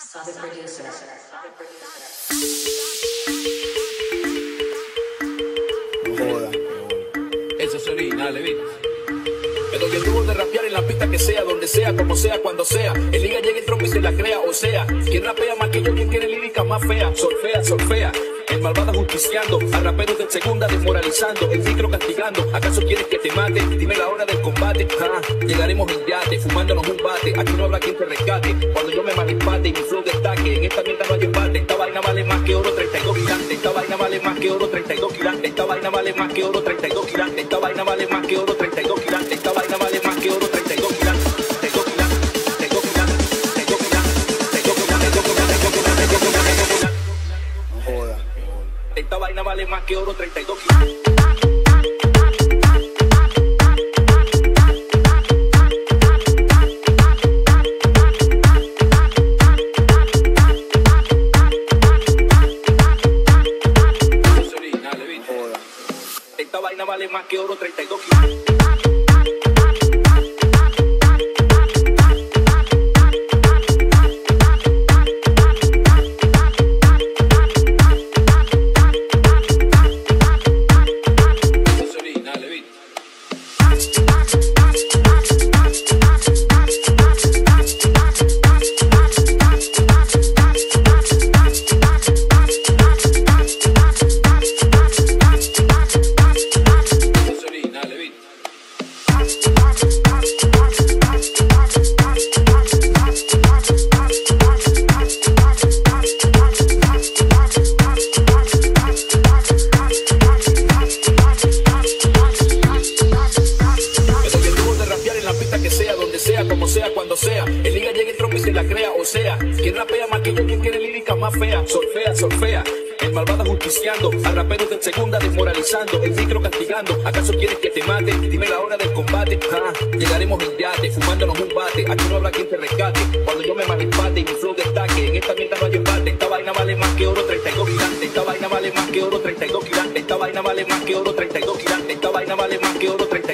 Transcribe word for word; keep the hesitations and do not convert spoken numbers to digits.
So the producer. Joda. Eso es original, Levita. Pero que tuvo de rapear en la pista que sea, donde sea, como sea, cuando sea. El liga llega el trompo y se la crea, o sea. Quien rapea más que yo, quien tiene lírica más fea. Solfea, solfea. El malvado justiciando, a raperos de segunda desmoralizando, el micro castigando. ¿Acaso quieres que te mate? Dime la hora del combate. Ah, llegaremos en yate, fumándonos un bate. Aquí no habrá quien te rescate. Cuando yo me malempate y mi flow destaque, en esta mierda no hay empate. Esta vaina vale más que oro treinta y dos gigantes. Esta vaina vale más que oro treinta y dos gigantes. Esta vaina vale más que oro treinta y dos gigantes. Esta vaina vale más que oro treinta y dos gigantes. Esta vaina vale más que oro treinta y dos gigantes. Esta vaina vale más que oro treinta y dos kilos. Esta vaina vale más que oro treinta y dos kilos. Sea, el liga llega el trompo y se la crea, o sea, quien rapea más que yo, quien tiene lírica más fea, solfea, solfea, el malvado justiciando, a raperos de segunda desmoralizando, el micro castigando, ¿acaso quieres que te mate? Dime la hora del combate, ah, llegaremos en yate, fumándonos un bate, aquí no habrá quien te rescate, cuando yo me malempate y mi flow destaque, en esta mierda no hay empate, esta vaina vale más que oro treinta y dos gigantes, esta vaina vale más que oro treinta y dos gigantes, esta vaina vale más que oro treinta y dos gigantes, esta vaina vale más que oro treinta y dos